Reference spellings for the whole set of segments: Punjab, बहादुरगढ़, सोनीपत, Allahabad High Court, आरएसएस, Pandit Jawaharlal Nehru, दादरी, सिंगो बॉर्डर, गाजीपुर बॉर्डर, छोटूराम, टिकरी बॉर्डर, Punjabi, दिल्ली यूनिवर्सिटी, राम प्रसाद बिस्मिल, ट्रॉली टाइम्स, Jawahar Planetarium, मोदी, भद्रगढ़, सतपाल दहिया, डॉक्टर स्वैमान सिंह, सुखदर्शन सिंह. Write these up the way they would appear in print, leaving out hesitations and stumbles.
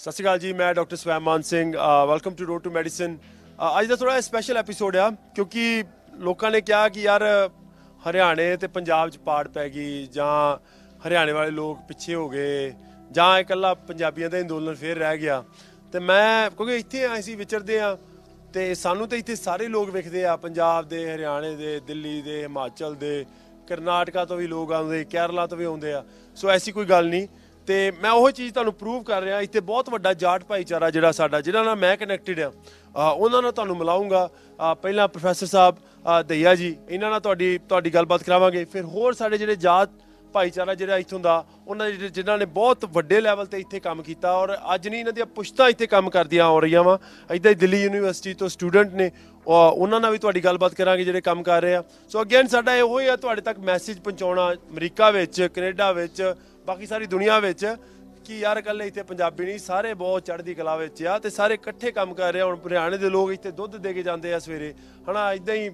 सत श्रीकाल जी, मैं डॉक्टर स्वैमान सिंह, welcome to road to medicine. अज का थोड़ा स्पैशल एपीसोड आ क्योंकि लोगों ने कहा कि यार हरियाणे तो पंजाब पाड़ पै गई, जहाँ हरियाणे वाले लोग पिछे हो गए, जहाँ इकला पंजाबियों का अंदोलन फिर रह गया। तो मैं क्योंकि इतने असी विचरते हाँ तो सानू तो इतने सारे लोग वेखते आ, पंजाब के, हरियाणे के, दिल्ली के, हिमाचल के, करनाटका तो भी लोग आते, केरला तो भी आते हैं। सो ऐसी कोई गल नहीं। तो मैं वो चीज़ तुहानू प्रूव कर रहा, इतने बहुत वड्डा जाट भाईचारा जिहड़ा साडा, जिहड़ा नाल मैं कनैक्टिड हाँ, उन्हां नाल तुहानू मिलाऊँगा। पहला प्रोफैसर साहब दहिया जी, इन्हां नाल तुहाडी गलबात करावांगे। फिर होर साडे जिहड़े जाट भाईचारा जिहड़ा इत्थों दा, उन्हां जिन्हां ने बहुत वड्डे लैवल ते इत्थे काम कीता और अज नहीं इन्हां दियां पुश्तां इत्थे काम करदियां आ रहियां वा। इदां ही दिल्ली यूनिवर्सिटी तो स्टूडेंट ने, उन्हां नाल भी तुहाडी गलबात करांगे जिहड़े काम कर रहे आ। सो अगेन साडा इहो ही आ तुहाडे तक मैसेज पहुंचाउणा, अमरीका विच, कनेडा विच, बाकी सारी दुनिया विच, कि यार कल इतने पंजाबी नहीं, सारे बहुत चढ़ती कला आ, तो सारे कट्ठे काम कर रहे हैं। हम हरियाणे के लोग इतने दुध दे के जाते हैं सवेरे, है ना, इदा ही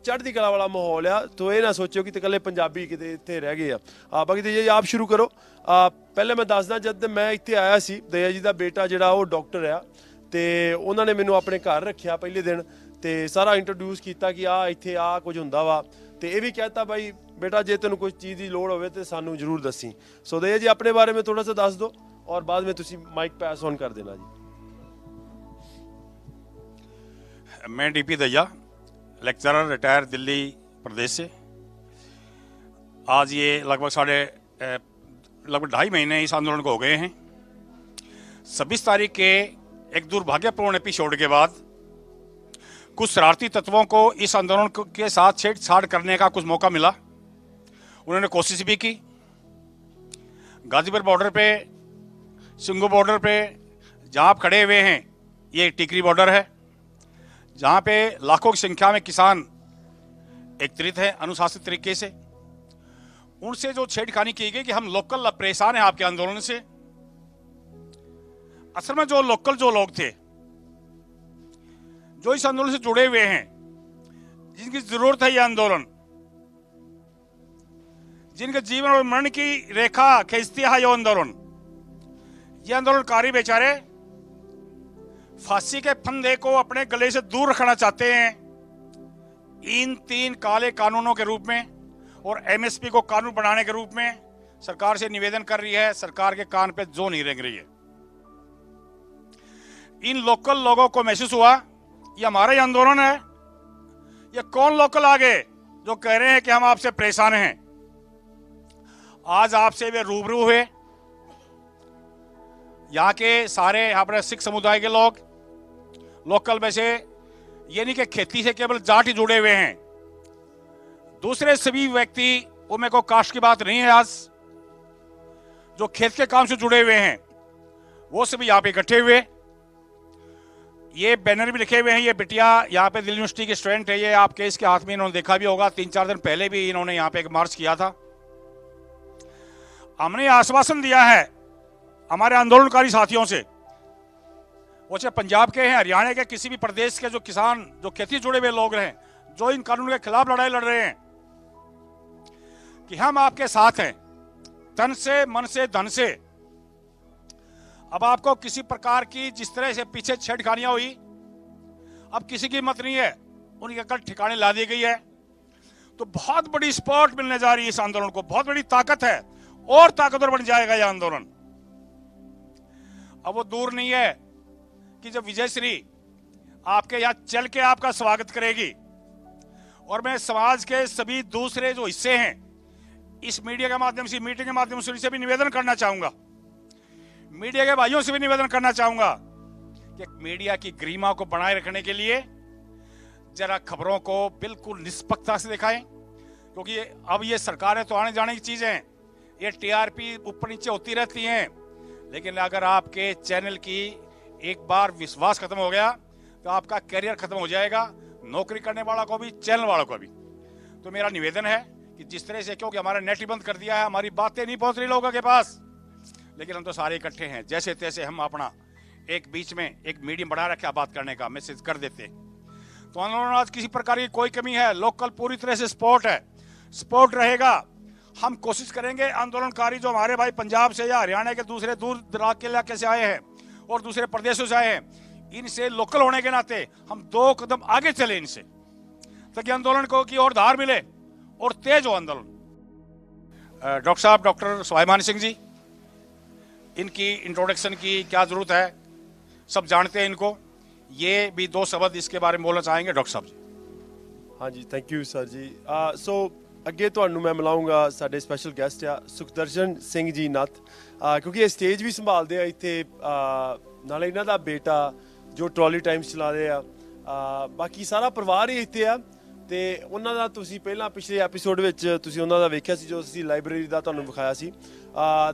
चढ़ती कला वाला माहौल आ। तो यह ना सोचो कि कल पंजाबी कितने इतने रह गए आ। बाकी तो ये आप शुरू करो। पहले मैं दसदा, जब मैं इतने आया सी, दया जी का बेटा जोड़ा वो डॉक्टर आ, तो उन्होंने मैनू अपने घर रखा पहले दिन, तो सारा इंट्रोड्यूस किया कि आ इतने आ कुछ होंदा वा, तो यह भी कहता भाई बेटा जे तेन कोई चीज़ की लड़ हो तो सानू जरूर दसी। सो दहिया जी अपने बारे में थोड़ा सा दस दो और बाद में तुसी माइक पास ऑन कर देना जी। मैं D P Dahiya, lecturer retire Delhi Pradesh से। आज ये लगभग 2.5 महीने इस आंदोलन को हो गए हैं। 26 तारीख के एक दुर्भाग्यपूर्ण एपिसोड के बाद कुछ शरारती तत्वों को इस आंदोलन के साथ छेड़छाड़ करने का कुछ मौका मिला, उन्होंने कोशिश भी की। गाजीपुर बॉर्डर पे, सिंगो बॉर्डर पे, जहाँ आप खड़े हुए हैं ये टिकरी बॉर्डर है, जहाँ पे लाखों की संख्या में किसान एकत्रित हैं अनुशासित तरीके से। उनसे जो छेड़खानी की गई कि हम लोकल परेशान हैं आपके आंदोलन से, असल में जो लोकल जो लोग थे जो इस आंदोलन से जुड़े हुए हैं, जिनकी जरूरत है ये आंदोलन, जिनके जीवन और मरण की रेखा खींचती है ये आंदोलनकारी बेचारे फांसी के फंदे को अपने गले से दूर रखना चाहते हैं इन 3 काले कानूनों के रूप में, और एमएसपी को कानून बनाने के रूप में सरकार से निवेदन कर रही है। सरकार के कान पे जो नहीं रेंग रही है। इन लोकल लोगों को महसूस हुआ ये हमारा ही आंदोलन है, ये कौन लोकल आगे जो कह रहे हैं कि हम आपसे परेशान हैं। आज आपसे वे रूबरू हुए, यहाँ के सारे यहाँ पर सिख समुदाय के लोग लोकल, वैसे ये नहीं कि खेती से केवल जाट ही जुड़े हुए हैं, दूसरे सभी व्यक्ति वो मेरे को कास्ट की बात नहीं है, आज जो खेत के काम से जुड़े हुए हैं वो सभी यहाँ पे इकट्ठे हुए। ये बैनर भी लिखे हुए हैं, ये बिटिया यहाँ पे दिल्ली यूनिवर्सिटी के स्टूडेंट है, ये आपके इसके हाथ में, इन्होंने देखा भी होगा 3-4 दिन पहले भी इन्होंने यहाँ पे एक मार्च किया था। हमने आश्वासन दिया है हमारे आंदोलनकारी साथियों से, वो चाहे पंजाब के हैं, हरियाणा के, किसी भी प्रदेश के जो किसान जो खेती जुड़े हुए लोग हैं जो इन कानून के खिलाफ लड़ाई लड़ रहे हैं, कि हम आपके साथ हैं तन से मन से धन से। अब आपको किसी प्रकार की जिस तरह से पीछे छेड़खानियां हुई, अब किसी की मत नहीं है, उनकी अकल ठिकाने ला दी गई है। तो बहुत बड़ी सपोर्ट मिलने जा रही है इस आंदोलन को, बहुत बड़ी ताकत है और ताकतवर बन जाएगा यह आंदोलन। अब वो दूर नहीं है कि जब विजयश्री आपके यहां चल के आपका स्वागत करेगी, और मैं समाज के सभी दूसरे जो हिस्से हैं इस मीडिया के माध्यम से, मीटिंग के माध्यम से भी निवेदन करना चाहूंगा, मीडिया के भाइयों से भी निवेदन करना चाहूंगा कि मीडिया की गरिमा को बनाए रखने के लिए जरा खबरों को बिल्कुल निष्पक्षता से दिखाएं, क्योंकि अब ये सरकारें तो आने जाने की चीजें हैं, ये टीआरपी ऊपर नीचे होती रहती हैं, लेकिन अगर आपके चैनल की एक बार विश्वास खत्म हो गया तो आपका करियर खत्म हो जाएगा, नौकरी करने वाला को भी, चैनल वालों को भी। तो मेरा निवेदन है कि जिस तरह से, क्योंकि हमारा नेट ही बंद कर दिया है, हमारी बातें नहीं पहुंच रही लोगों के पास, लेकिन हम तो सारे इकट्ठे हैं, जैसे तैसे हम अपना एक बीच में एक मीडियम बना रखे बात करने का मैसेज कर देते। तो आंदोलन आज किसी प्रकार की कोई कमी है, लोकल पूरी तरह से सपोर्ट है, सपोर्ट रहेगा। हम कोशिश करेंगे आंदोलनकारी जो हमारे भाई पंजाब से या हरियाणा के दूसरे दूर दराज के इलाके से आए हैं और दूसरे प्रदेशों से आए हैं, इनसे लोकल होने के नाते हम दो कदम आगे चले इनसे, ताकि आंदोलन को की और धार मिले और तेज हो आंदोलन। डॉक्टर साहब, डॉक्टर स्वैमान सिंह जी, इनकी इंट्रोडक्शन की क्या जरूरत है, सब जानते हैं इनको, ये भी दो शब्द इसके बारे में बोलना चाहेंगे डॉक्टर साहब जी। हाँ जी, थैंक यू सर जी। सो ਅੱਗੇ ਤੁਹਾਨੂੰ मैं मिलाऊंगा साडे स्पैशल गैसट आ सुखदर्शन सिंह जी नाथ, क्योंकि ये स्टेज भी संभालते हैं इत्थे, नाले इन्हां दा बेटा जो ट्रॉली टाइम्स चला रहे आ, बाकी सारा परिवार ही इत्थे आ ते उन्हां दा तुसीं पहला पिछले एपीसोड विच तुसीं उन्हां दा वेख्या सी जो असीं लाइब्रेरी दा तुहानूं विखाया सी,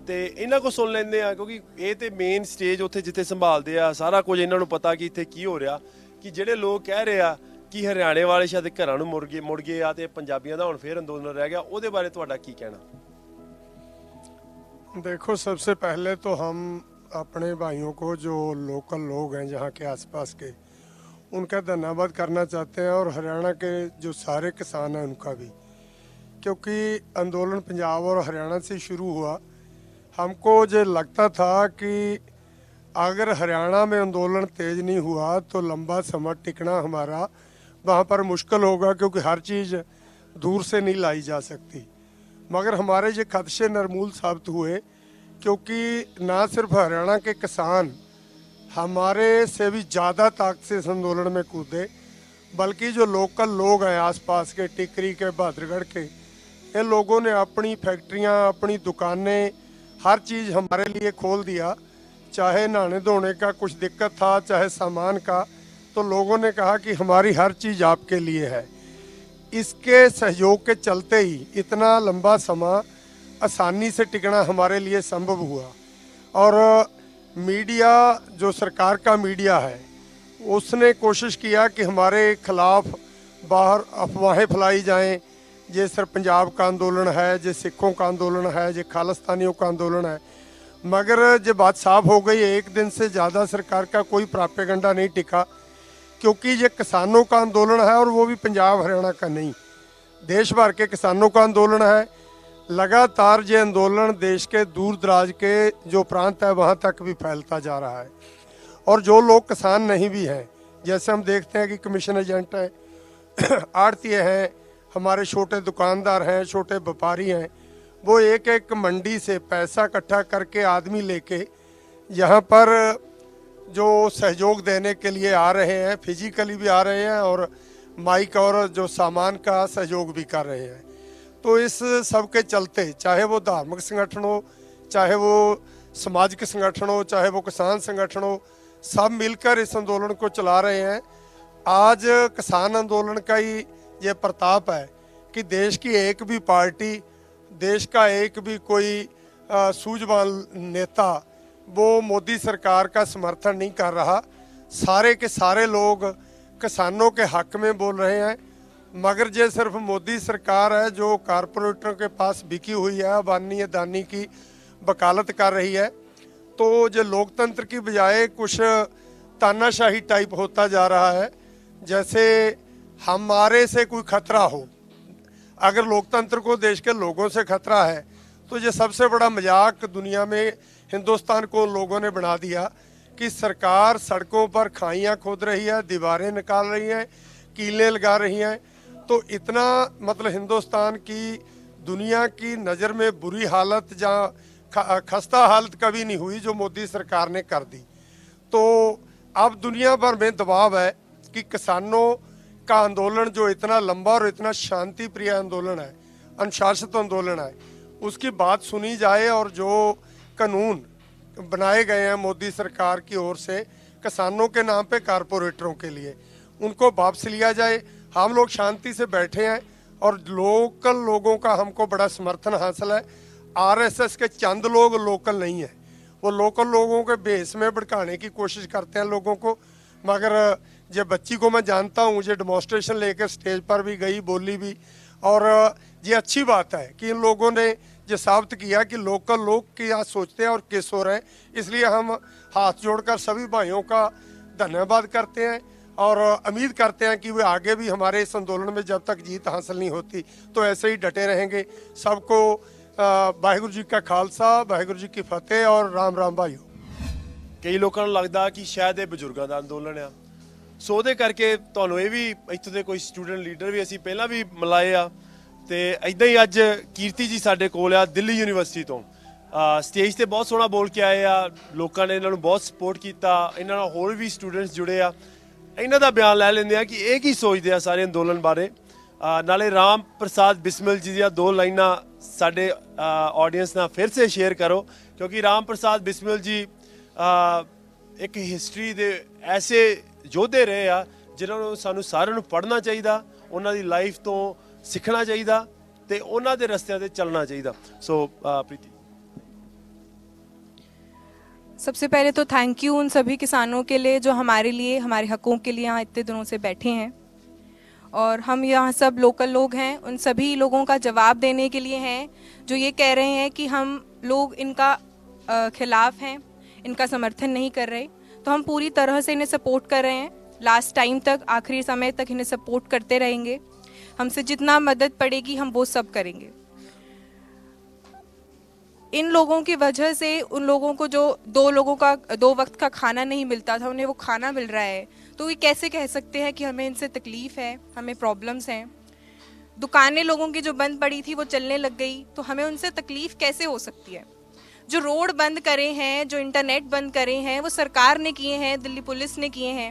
ते इन्हां को सुन लैंदे आ क्योंकि ये ते मेन स्टेज उत्थे जिथे संभालते आ सारा कुछ, इन्हां नूं पता कि इत्थे की हो रिहा, कि जिहड़े लोग कह रहे आ कि हरियाणे वाले शायद घर मुड़ गए आ ते पंजाबियों का हुण फिर अंदोलन रह गया, उहदे बारे तुहाडा की कहना? देखो, सबसे पहले तो हम अपने भाइयों को जो लोकल लोग हैं यहाँ के आसपास के, उनका धन्यवाद करना चाहते हैं, और हरियाणा के जो सारे किसान हैं उनका भी, क्योंकि आंदोलन पंजाब और हरियाणा से शुरू हुआ। हमको जो लगता था कि अगर हरियाणा में आंदोलन तेज नहीं हुआ तो लंबा समय टिकना हमारा वहाँ पर मुश्किल होगा, क्योंकि हर चीज़ दूर से नहीं लाई जा सकती, मगर हमारे ये खदशे नरमूल साबित हुए, क्योंकि ना सिर्फ हरियाणा के किसान हमारे से भी ज़्यादा ताकत से इस आंदोलन में कूदे, बल्कि जो लोकल लोग हैं आसपास के टिकरी के, भद्रगढ़ के, इन लोगों ने अपनी फैक्ट्रियाँ, अपनी दुकानें, हर चीज़ हमारे लिए खोल दिया। चाहे नहाने धोने का कुछ दिक्कत था, चाहे सामान का, तो लोगों ने कहा कि हमारी हर चीज़ आपके लिए है। इसके सहयोग के चलते ही इतना लंबा समय आसानी से टिकना हमारे लिए संभव हुआ, और मीडिया जो सरकार का मीडिया है उसने कोशिश किया कि हमारे खिलाफ बाहर अफवाहें फैलाई जाएं, ये सर पंजाब का आंदोलन है, ये सिखों का आंदोलन है, ये खालिस्तानियों का आंदोलन है, मगर ये बात साफ हो गई एक दिन से ज़्यादा सरकार का कोई प्रोपेगेंडा नहीं टिका, क्योंकि ये किसानों का आंदोलन है, और वो भी पंजाब हरियाणा का नहीं, देश भर के किसानों का आंदोलन है। लगातार ये आंदोलन देश के दूर दराज के जो प्रांत है वहाँ तक भी फैलता जा रहा है, और जो लोग किसान नहीं भी हैं, जैसे हम देखते हैं कि कमीशन एजेंट हैं, आड़ती हैं, हमारे छोटे दुकानदार हैं, छोटे व्यापारी हैं, वो एक एक मंडी से पैसा इकट्ठा करके आदमी लेके यहाँ पर जो सहयोग देने के लिए आ रहे हैं, फिजिकली भी आ रहे हैं और माइक और जो सामान का सहयोग भी कर रहे हैं। तो इस सब के चलते, चाहे वो धार्मिक संगठन हो, चाहे वो सामाजिक संगठन हो, चाहे वो किसान संगठन हो, सब मिलकर इस आंदोलन को चला रहे हैं। आज किसान आंदोलन का ही ये प्रताप है कि देश की एक भी पार्टी, देश का एक भी कोई सूझवान नेता वो मोदी सरकार का समर्थन नहीं कर रहा। सारे के सारे लोग किसानों के हक में बोल रहे हैं, मगर ये सिर्फ मोदी सरकार है जो कारपोरेटरों के पास बिकी हुई है, अबानी अदानी की वकालत कर रही है। तो जो लोकतंत्र की बजाय कुछ तानाशाही टाइप होता जा रहा है, जैसे हमारे से कोई खतरा हो। अगर लोकतंत्र को देश के लोगों से खतरा है तो ये सबसे बड़ा मजाक दुनिया में हिंदुस्तान को लोगों ने बना दिया कि सरकार सड़कों पर खाइयाँ खोद रही है, दीवारें निकाल रही हैं, कीलें लगा रही हैं। तो इतना मतलब हिंदुस्तान की दुनिया की नज़र में बुरी हालत या खस्ता हालत कभी नहीं हुई जो मोदी सरकार ने कर दी। तो अब दुनिया भर में दबाव है कि किसानों का आंदोलन जो इतना लंबा और इतना शांति प्रिय आंदोलन है, अनुशासित आंदोलन है, उसकी बात सुनी जाए, और जो कानून बनाए गए हैं मोदी सरकार की ओर से किसानों के नाम पे कारपोरेटरों के लिए, उनको वापस लिया जाए। हम लोग शांति से बैठे हैं और लोकल लोगों का हमको बड़ा समर्थन हासिल है। आरएसएस के चंद लोग लोकल नहीं हैं, वो लोकल लोगों के बेस में भड़काने की कोशिश करते हैं लोगों को, मगर ये बच्ची को मैं जानता हूँ, ये डेमोस्ट्रेशन लेकर स्टेज पर भी गई, बोली भी, और ये अच्छी बात है कि इन लोगों ने ये साबित किया कि लोकल लोग क्या सोचते हैं और किस हो रहे हैं। इसलिए हम हाथ जोड़कर सभी भाइयों का धन्यवाद करते हैं, और उम्मीद करते हैं कि वे आगे भी हमारे इस आंदोलन में जब तक जीत हासिल नहीं होती तो ऐसे ही डटे रहेंगे। सबको वाहिगुरू जी का खालसा, वाहिगुरू जी की फतेह और राम राम भाईओ। ਕਈ ਲੋਕਾਂ ਨੂੰ ਲੱਗਦਾ ਕਿ ਸ਼ਾਇਦ ਇਹ ਬਜ਼ੁਰਗਾਂ ਦਾ ਅੰਦੋਲਨ ਆ, ਸੋ ਉਹਦੇ ਕਰਕੇ ਤੁਹਾਨੂੰ ਇਹ ਵੀ ਇੱਥੋਂ ਦੇ ਕੋਈ ਸਟੂਡੈਂਟ ਲੀਡਰ ਵੀ ਅਸੀਂ ਪਹਿਲਾਂ ਵੀ ਮਿਲਾਏ ਆ ਤੇ ਇਦਾਂ ਹੀ ਅੱਜ ਕੀਰਤੀ ਜੀ ਸਾਡੇ ਕੋਲ ਆ ਦਿੱਲੀ ਯੂਨੀਵਰਸਿਟੀ ਤੋਂ, ਸਟੇਜ ਤੇ ਬਹੁਤ ਸੋਹਣਾ ਬੋਲ ਕੇ ਆਏ ਆ, ਲੋਕਾਂ ਨੇ ਇਹਨਾਂ ਨੂੰ ਬਹੁਤ ਸਪੋਰਟ ਕੀਤਾ, ਇਹਨਾਂ ਨਾਲ ਹੋਰ ਵੀ ਸਟੂਡੈਂਟਸ ਜੁੜੇ ਆ, ਇਹਨਾਂ ਦਾ ਬਿਆਨ ਲੈ ਲੈਂਦੇ ਆ ਕਿ ਇਹ ਕੀ ਸੋਚਦੇ ਆ ਸਾਰੇ ਅੰਦੋਲਨ ਬਾਰੇ। ਨਾਲੇ ਰਾਮ ਪ੍ਰਸਾਦ ਬਿਸਮਿਲ ਜੀ ਦੀਆਂ ਦੋ ਲਾਈਨਾਂ ਸਾਡੇ ਆਡੀਅנס ਨਾਲ ਫਿਰ ਸੇ ਸ਼ੇਅਰ ਕਰੋ, ਕਿਉਂਕਿ ਰਾਮ ਪ੍ਰਸਾਦ ਬਿਸਮਿਲ ਜੀ एक हिस्टरी दे ऐसे योधे रहे आ जिन्होंने सानू सारे पढ़ना चाहिए, उन्होंने लाइफ तो सीखना चाहिए ते उन्होंने रस्तियां ते चलना चाहिए। सो प्रीति, सबसे पहले तो थैंक यू उन सभी किसानों के लिए जो हमारे लिए, हमारे हकों के लिए यहाँ इतने दिनों से बैठे हैं, और हम यहाँ सब लोकल लोग हैं, उन सभी लोगों का जवाब देने के लिए हैं जो ये कह रहे हैं कि हम लोग इनका खिलाफ हैं, इनका समर्थन नहीं कर रहे। तो हम पूरी तरह से इन्हें सपोर्ट कर रहे हैं, लास्ट टाइम तक, आखिरी समय तक इन्हें सपोर्ट करते रहेंगे। हमसे जितना मदद पड़ेगी हम वो सब करेंगे। इन लोगों की वजह से उन लोगों को जो दो वक्त का खाना नहीं मिलता था, उन्हें वो खाना मिल रहा है, तो ये कैसे कह सकते हैं कि हमें इनसे तकलीफ है, हमें प्रॉब्लम्स हैं। दुकानें लोगों की जो बंद पड़ी थी वो चलने लग गई, तो हमें उनसे तकलीफ कैसे हो सकती है। जो रोड बंद करे हैं, जो इंटरनेट बंद करे हैं, वो सरकार ने किए हैं, दिल्ली पुलिस ने किए हैं,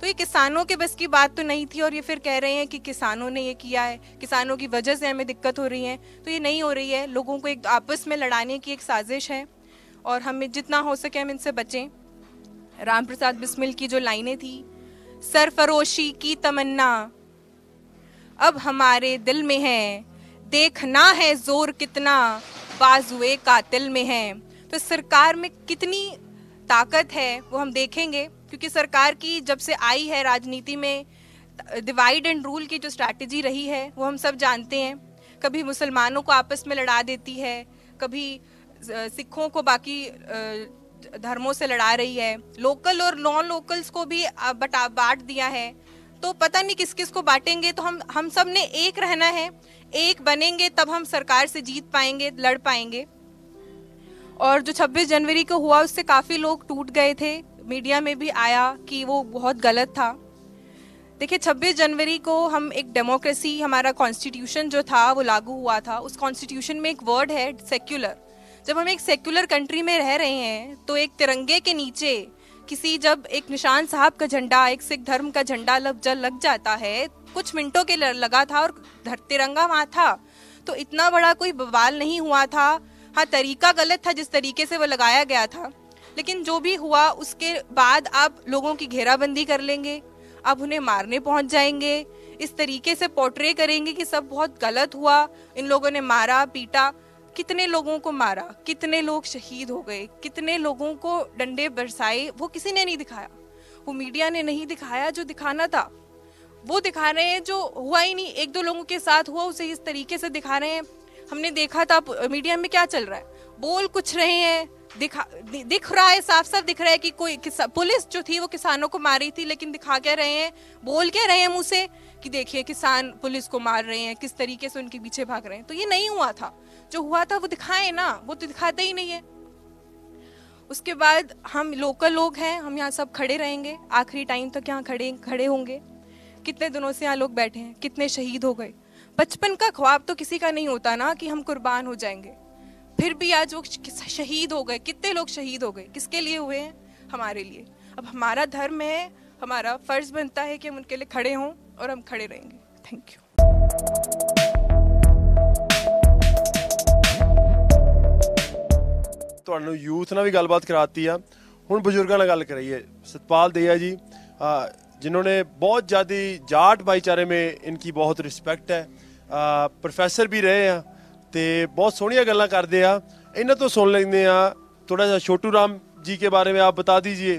तो ये किसानों के बस की बात तो नहीं थी। और ये फिर कह रहे हैं कि किसानों ने ये किया है, किसानों की वजह से हमें दिक्कत हो रही है, तो ये नहीं हो रही है। लोगों को एक आपस में लड़ाने की एक साजिश है, और हमें जितना हो सके हम इनसे बचें। राम प्रसाद बिस्मिल की जो लाइनें थी, सरफरोशी की तमन्ना अब हमारे दिल में है, देखना है जोर कितना बाजुए कातिल में है। तो सरकार में कितनी ताकत है वो हम देखेंगे, क्योंकि सरकार की जब से आई है राजनीति में डिवाइड एंड रूल की जो स्ट्रैटेजी रही है वो हम सब जानते हैं। कभी मुसलमानों को आपस में लड़ा देती है, कभी सिखों को बाकी धर्मों से लड़ा रही है, लोकल और नॉन लोकल्स को भी बांट दिया है। तो पता नहीं किस किस को बांटेंगे। तो हम सब ने एक रहना है, एक बनेंगे तब हम सरकार से जीत पाएंगे, लड़ पाएंगे। और जो 26 जनवरी को हुआ उससे काफ़ी लोग टूट गए थे, मीडिया में भी आया कि वो बहुत गलत था। देखिए 26 जनवरी को हम एक डेमोक्रेसी, हमारा कॉन्स्टिट्यूशन जो था वो लागू हुआ था, उस कॉन्स्टिट्यूशन में एक वर्ड है सेक्युलर। जब हम एक सेक्युलर कंट्री में रह रहे हैं तो एक तिरंगे के नीचे किसी, जब एक निशान साहब का झंडा, एक सिख धर्म का झंडा लग जाता है, कुछ मिनटों के लगा था और तिरंगा वहाँ था, तो इतना बड़ा कोई बवाल नहीं हुआ था। हाँ, तरीका गलत था जिस तरीके से वो लगाया गया था, लेकिन जो भी हुआ उसके बाद आप लोगों की घेराबंदी कर लेंगे, आप उन्हें मारने पहुँच जाएंगे, इस तरीके से पोर्ट्रे करेंगे कि सब बहुत गलत हुआ, इन लोगों ने मारा पीटा। कितने लोगों को मारा, कितने लोग शहीद हो गए, कितने लोगों को डंडे बरसाए, वो किसी ने नहीं दिखाया, वो मीडिया ने नहीं दिखाया। जो दिखाना था वो दिखा रहे हैं, जो हुआ ही नहीं, एक दो लोगों के साथ हुआ उसे इस तरीके से दिखा रहे हैं। हमने देखा था मीडिया में क्या चल रहा है, बोल कुछ रहे हैं, दिख रहा है, साफ साफ दिख रहा है कि कोई पुलिस जो थी वो किसानों को मारी थी, लेकिन दिखा क्या रहे हैं, बोल क्या रहे हैं मुँह से कि देखिए किसान पुलिस को मार रहे हैं, किस तरीके से उनके पीछे भाग रहे हैं। तो ये नहीं हुआ था, जो हुआ था वो दिखाएं ना, वो तो दिखाते ही नहीं है। उसके बाद हम लोकल लोग हैं, हम यहाँ सब खड़े रहेंगे, आखिरी टाइम तक यहाँ खड़े होंगे। कितने दिनों से यहाँ लोग बैठे हैं, कितने शहीद हो गए। बचपन का ख्वाब तो किसी का नहीं होता ना कि हम कुर्बान हो जाएंगे, फिर भी आज वो शहीद हो गए। कितने लोग शहीद हो गए, किसके लिए हुए हैं, हमारे लिए। अब हमारा धर्म है, हमारा फर्ज बनता है कि हम उनके लिए खड़े हों, और हम खड़े रहेंगे। Thank you. तो यूथ ने भी गलबात कराती है, हूँ बजुर्गों गल करिए। सतपाल दहिया जी जिन्होंने बहुत ज़्यादा जाट भाईचारे में इनकी बहुत रिस्पैक्ट है, प्रोफेसर भी रहे हैं तो बहुत सोहनिया गल्लां करते हैं, इन्हों तो सुन लेंगे। थोड़ा सा छोटूराम जी के बारे में आप बता दीजिए,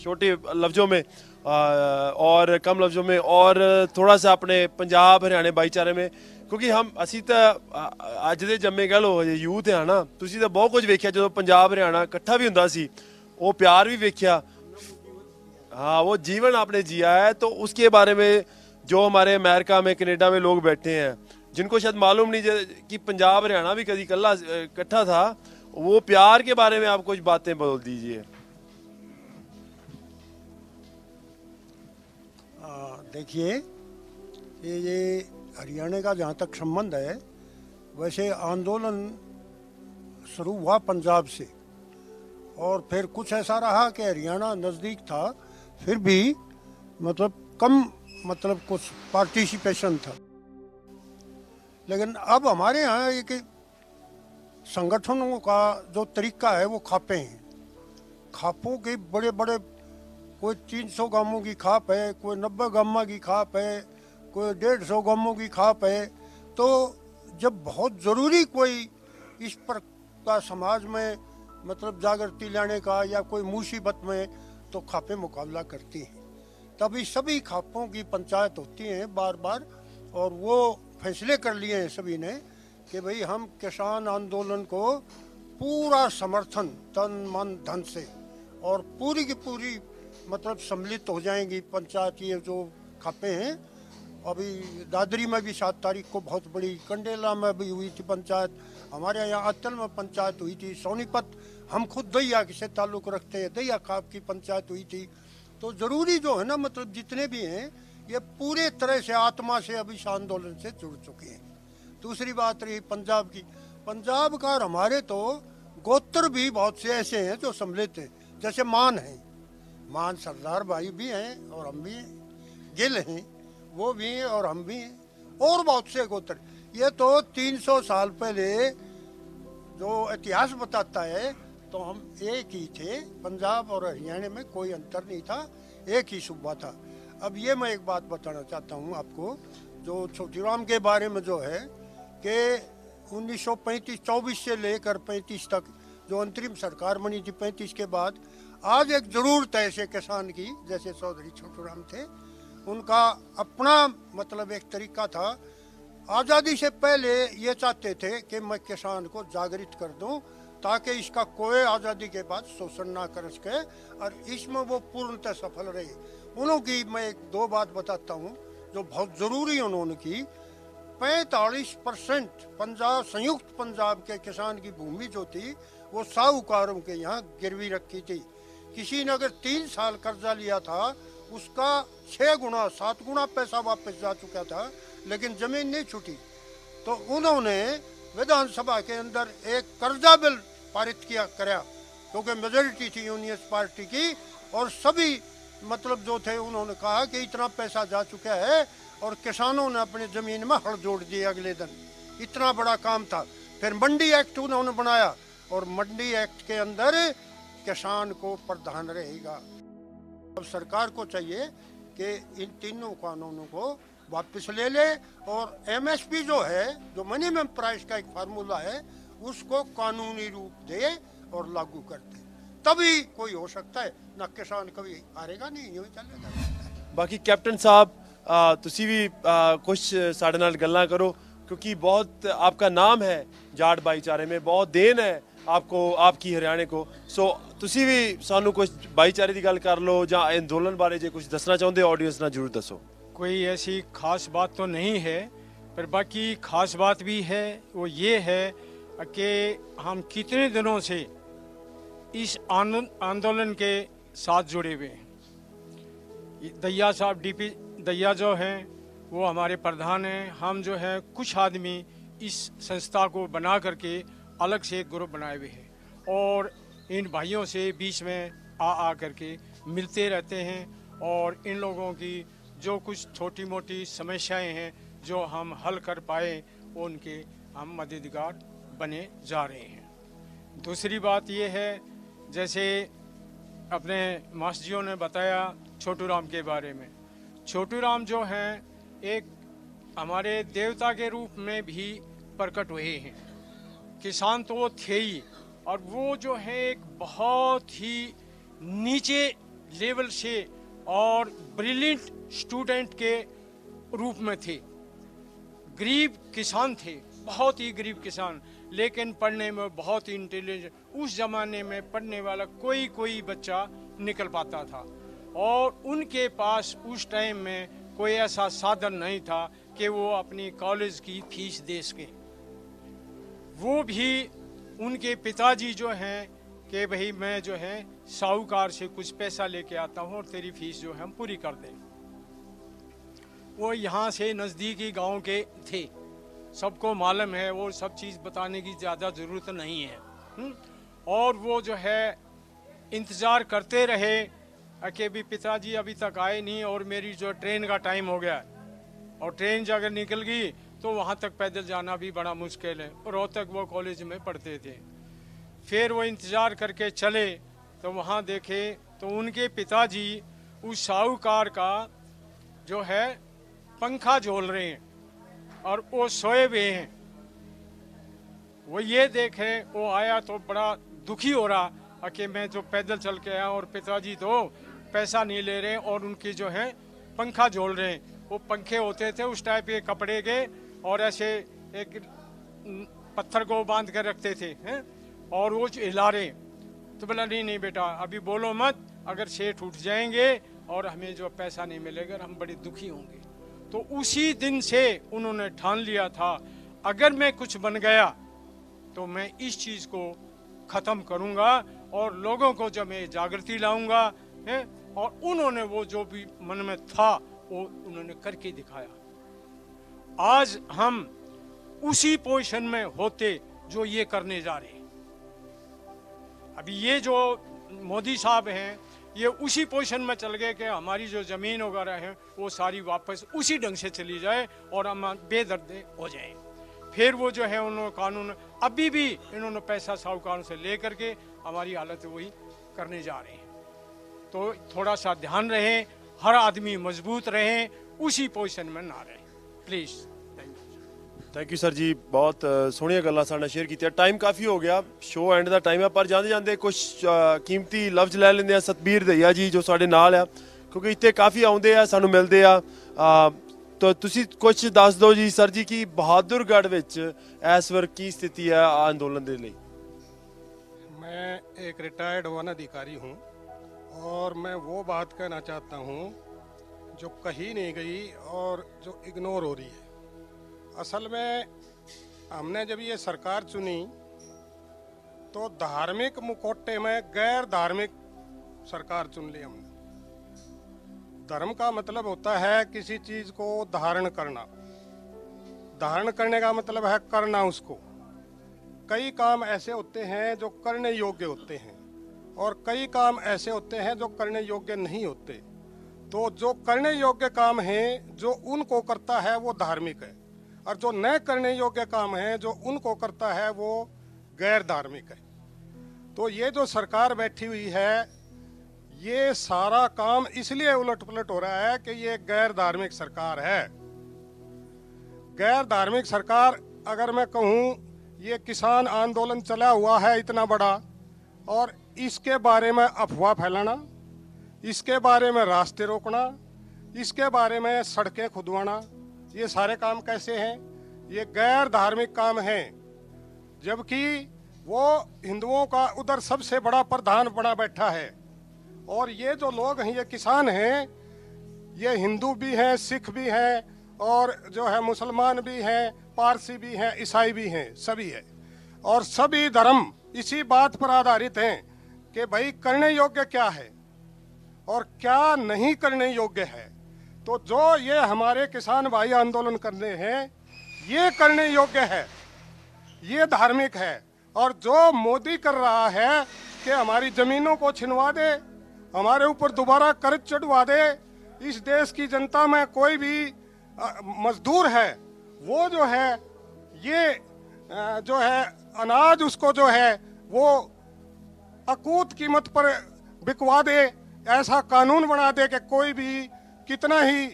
छोटे लफ्ज़ों में और कम लफ्ज़ों में, और थोड़ा सा अपने पंजाब हरियाणा भाईचारे में, क्योंकि हम असी तो अज के जमे कह लो हजे यूथ है ना, तुसीं तो बहुत कुछ वेख्या जो पंजाब हरियाणा इकट्ठा भी हुंदा सी, वो प्यार भी वेख्या, हाँ वो जीवन आपने जिया है, तो उसके बारे में जो हमारे अमेरिका में कनाडा में लोग बैठे हैं जिनको शायद मालूम नहीं कि पंजाब हरियाणा भी कभी कल्ला इकट्ठा था, वो प्यार के बारे में आप कुछ बातें बोल दीजिए। देखिए ये हरियाणा का जहाँ तक संबंध है, वैसे आंदोलन शुरू हुआ पंजाब से और फिर कुछ ऐसा रहा कि हरियाणा नज़दीक था फिर भी मतलब कम मतलब कुछ पार्टिसिपेशन था, लेकिन अब हमारे यहाँ एक संगठनों का जो तरीका है वो खापे हैं। खापों के बड़े बड़े कोई 300 गामों की खाप है, कोई 90 गामा की खाप है, कोई 150 गामों की खाप है। तो जब बहुत ज़रूरी कोई इस पर का समाज में मतलब जागृति लाने का या कोई मुसीबत में तो खापें मुकाबला करती हैं, तभी सभी खापों की पंचायत होती हैं बार बार, और वो फैसले कर लिए हैं सभी ने कि भाई हम किसान आंदोलन को पूरा समर्थन तन मन धन से और पूरी की पूरी मतलब सम्मिलित हो जाएंगी पंचायतीय जो खापें हैं। अभी दादरी में भी 7 तारीख को बहुत बड़ी, कंडेला में भी हुई थी पंचायत, हमारे यहाँ अतल में पंचायत हुई थी, सोनीपत हम खुद दहिया से ताल्लुक़ रखते हैं दहिया खाप की पंचायत हुई थी। तो ज़रूरी जो है ना मतलब जितने भी हैं ये पूरे तरह से आत्मा से अभी इस आंदोलन से जुड़ चुके हैं। दूसरी बात रही पंजाब की, पंजाब का हमारे तो गोत्र भी बहुत से ऐसे हैं जो सम्मिलित हैं, जैसे मान हैं, मान सरदार भाई भी हैं और हम भी हैं, गिल हैं वो भी हैं और हम भी हैं, और बहुत से गोत्र। ये तो 300 साल पहले जो इतिहास बताता है तो हम एक ही थे, पंजाब और हरियाणा में कोई अंतर नहीं था, एक ही सूबा था। अब ये मैं एक बात बताना चाहता हूँ आपको जो छोटूराम के बारे में जो है कि 1935-24 से लेकर 35 तक जो अंतरिम सरकार बनी थी 35 के बाद, आज एक ज़रूरत है ऐसे किसान की, जैसे चौधरी छोटूराम थे, उनका अपना मतलब एक तरीका था। आज़ादी से पहले ये चाहते थे कि मैं किसान को जागृत कर दूं ताकि इसका कोई आज़ादी के बाद शोषण ना कर सके और इसमें वो पूर्णतः सफल रहे। उन्हों की मैं एक दो बात बताता हूं जो बहुत ज़रूरी उन्होंने की। 45% पंजाब, संयुक्त पंजाब के किसान की भूमि जो थी वो साहूकारों के यहाँ गिरवी रखी थी। किसी ने अगर 3 साल कर्जा लिया था उसका 6 गुना 7 गुना पैसा वापस जा चुका था, लेकिन जमीन नहीं छूटी। तो उन्होंने विधानसभा के अंदर एक कर्जा बिल पारित किया कराया, क्योंकि मेजॉरिटी थी यूनियन पार्टी की और सभी मतलब जो थे उन्होंने कहा कि इतना पैसा जा चुका है, और किसानों ने अपनी ज़मीन में हड़ जोड़ दिया अगले दिन। इतना बड़ा काम था। फिर मंडी एक्ट उन्होंने बनाया और मंडी एक्ट के अंदर किसान को प्रधान रहेगा। अब सरकार को चाहिए कि इन तीनों कानूनों को वापस ले ले और एमएसपी जो है, जो मिनिमम प्राइस का एक फार्मूला है, उसको कानूनी रूप दे और लागू कर दे, तभी कोई हो सकता है, ना किसान कभी हारेगा नहीं, यूं चलेगा। बाकी कैप्टन साहब तुसी भी कुछ साढ़े नाल गल्लां करो, क्योंकि बहुत आपका नाम है जाट भाईचारे में, बहुत देन है आपको आपकी हरियाणा को, सो तुसी भी सानू कुछ भाईचारे की गल कर लो या अंदोलन बारे जो कुछ दसना चाहते हो ऑडियंस ना जरूर दसो। कोई ऐसी खास बात तो नहीं है, पर बाकी खास बात भी है वो ये है कि हम कितने दिनों से इस आंदोलन के साथ जुड़े हुए हैं। दहिया साहब डीपी दहिया जो हैं वो हमारे प्रधान हैं। हम जो हैं कुछ आदमी इस संस्था को बना करके अलग से एक ग्रुप बनाए हुए हैं और इन भाइयों से बीच में आ करके मिलते रहते हैं और इन लोगों की जो कुछ छोटी मोटी समस्याएं हैं जो हम हल कर पाए उनके हम मददगार बने जा रहे हैं। दूसरी बात ये है, जैसे अपने मास्जियों ने बताया छोटूराम के बारे में, छोटूराम जो हैं एक हमारे देवता के रूप में भी प्रकट हुए हैं। किसान तो वो थे ही, और वो जो है एक बहुत ही नीचे लेवल से और ब्रिलियंट स्टूडेंट के रूप में थे। गरीब किसान थे, बहुत ही गरीब किसान, लेकिन पढ़ने में बहुत ही इंटेलिजेंट। उस जमाने में पढ़ने वाला कोई बच्चा निकल पाता था। और उनके पास उस टाइम में कोई ऐसा साधन नहीं था कि वो अपनी कॉलेज की फीस दे सकें। वो भी उनके पिताजी जो हैं कि भाई मैं जो है साहूकार से कुछ पैसा लेके आता हूँ और तेरी फीस जो है हम पूरी कर दें। वो यहाँ से नज़दीकी गांव के थे, सबको मालूम है, वो सब चीज़ बताने की ज़्यादा ज़रूरत नहीं है। और वो जो है इंतज़ार करते रहे कि भी पिताजी अभी तक आए नहीं और मेरी जो ट्रेन का टाइम हो गया और ट्रेन अगर निकल गई तो वहाँ तक पैदल जाना भी बड़ा मुश्किल है। और रोहतक वो कॉलेज में पढ़ते थे। फिर वो इंतज़ार करके चले तो वहाँ देखे तो उनके पिताजी उस साहूकार का जो है पंखा झोल रहे हैं और वो सोए हुए हैं। वो ये देखे, वो आया तो बड़ा दुखी हो रहा कि मैं जो पैदल चल के आया और पिताजी तो पैसा नहीं ले रहे और उनकी जो है पंखा झोल रहे हैं। वो पंखे होते थे उस टाइप के कपड़े के और ऐसे एक पत्थर को बांध कर रखते थे हैं और वो हिला रहे। तो बोला नहीं नहीं बेटा अभी बोलो मत, अगर सेठ उठ जाएंगे और हमें जो पैसा नहीं मिलेगा हम बड़े दुखी होंगे। तो उसी दिन से उन्होंने ठान लिया था अगर मैं कुछ बन गया तो मैं इस चीज़ को ख़त्म करूँगा और लोगों को जब मैं जागृति लाऊँगा है। और उन्होंने वो जो भी मन में था वो उन्होंने करके दिखाया। आज हम उसी पोजीशन में होते जो ये करने जा रहे हैं। अभी ये जो मोदी साहब हैं ये उसी पोजीशन में चल गए कि हमारी जो ज़मीन वगैरह है वो सारी वापस उसी ढंग से चली जाए और हम बेदर्दे हो जाएं। फिर वो जो है उन्होंने कानून अभी भी इन्होंने पैसा साहूकारों से ले करके हमारी हालत वही करने जा रहे हैं। तो थोड़ा सा ध्यान रहे, हर आदमी मजबूत रहें, उसी पोजीशन में ना रहें प्लीज़। थैंक यू सर जी, बहुत सोहनिया गल्ला साढ़े शेयर की। टाइम काफ़ी हो गया, शो एंड का टाइम है, पर जाते जाते कुछ कीमती लफ्ज़ लै लेंगे सतपाल दहिया जी जो साढ़े नाल है क्योंकि इतने काफ़ी आते हैं सूँ मिलते हैं। तो तुसी कुछ दस दो जी सर जी कि बहादुरगढ़ इस वर की स्थिति है आंदोलन के लिए। मैं एक रिटायर्ड वन अधिकारी हूँ और मैं वो बात कहना चाहता हूँ जो कही नहीं गई और जो इग्नोर हो रही है। असल में हमने जब ये सरकार चुनी तो धार्मिक मुखौटे में गैर धार्मिक सरकार चुन ली हमने। धर्म का मतलब होता है किसी चीज़ को धारण करना, धारण करने का मतलब है करना उसको। कई काम ऐसे होते हैं जो करने योग्य होते हैं और कई काम ऐसे होते हैं जो करने योग्य नहीं होते। तो जो करने योग्य काम हैं जो उनको करता है वो धार्मिक है और जो न करने योग्य काम हैं जो उनको करता है वो गैर धार्मिक है। तो ये जो सरकार बैठी हुई है ये सारा काम इसलिए उलट पुलट हो रहा है कि ये गैर धार्मिक सरकार है। गैर धार्मिक सरकार अगर मैं कहूँ ये किसान आंदोलन चला हुआ है इतना बड़ा और इसके बारे में अफवाह फैलाना, इसके बारे में रास्ते रोकना, इसके बारे में सड़कें खुदवाना, ये सारे काम कैसे हैं? ये गैर धार्मिक काम हैं। जबकि वो हिंदुओं का उधर सबसे बड़ा प्रधान बना बैठा है और ये जो लोग हैं ये किसान हैं, ये हिंदू भी हैं, सिख भी हैं और जो है मुसलमान भी हैं, पारसी भी हैं, ईसाई भी हैं, सभी है और सभी धर्म इसी बात पर आधारित हैं कि भाई करने योग्य क्या है और क्या नहीं करने योग्य है। तो जो ये हमारे किसान भाई आंदोलन करने हैं ये करने योग्य है, ये धार्मिक है। और जो मोदी कर रहा है कि हमारी ज़मीनों को छिनवा दे, हमारे ऊपर दोबारा कर्ज चढ़वा दे, इस देश की जनता में कोई भी मजदूर है वो जो है ये जो है अनाज उसको जो है वो अकूत कीमत पर बिकवा दे, ऐसा कानून बना दे कि कोई भी कितना ही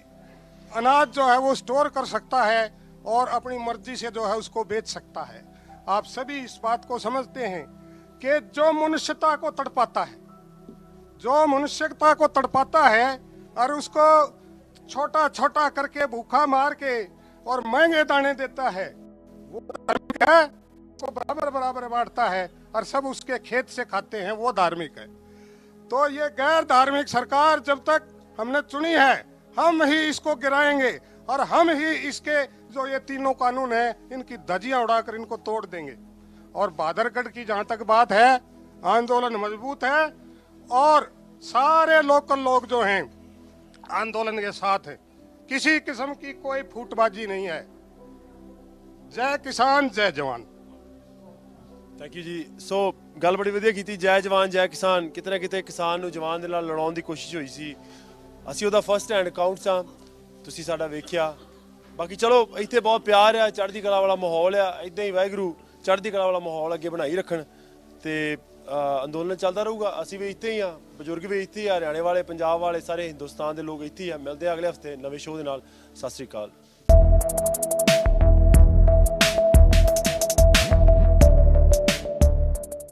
अनाज जो है वो स्टोर कर सकता है और अपनी मर्जी से जो है उसको बेच सकता है। आप सभी इस बात को समझते हैं कि जो मनुष्यता को तड़पाता है, जो मनुष्यता को तड़पाता है और उसको छोटा छोटा करके भूखा मार के और महंगे दाने देता है वो धार्मिक है, उसको बराबर बराबर बांटता है और सब उसके खेत से खाते हैं वो धार्मिक है। तो ये गैर धार्मिक सरकार जब तक हमने चुनी है, हम ही इसको गिराएंगे और हम ही इसके जो ये तीनों कानून है इनकी धज्जियां उड़ाकर इनको तोड़ देंगे। और बहादुरगढ़ की जहाँ तक बात है, आंदोलन मजबूत है और सारे लोकल लोग जो हैं आंदोलन के साथ हैं, किसी किस्म की कोई फूटबाजी नहीं है। जय किसान जय जवान। थैंक यू जी। सो गल बड़ी वधिया की थी, जय जवान जय किसान। कितने कितने किसान नूं जवान दे नाल लड़ाउण दी कोशिश हुई सी। असीं उहदा फर्स्ट हैंड अकाउंट सां, तुसीं साडा वेखिया। बाकी चलो इत्थे बहुत प्यार आ, चढ़दी कला वाला माहौल आ। इदां ही वाहिगुरू चढ़दी कला वाला माहौल अगे बनाई रखण ते अंदोलन चलदा रहूगा। असीं भी इत्थे ही आ, बजुर्ग भी इत्थे ही आ, हरियाणे वाले पंजाब वाले सारे हिंदुस्तान दे लोग इत्थे ही आ। मिलदे अगले हफ्ते नवे शो दे नाल। सत श्री अकाल।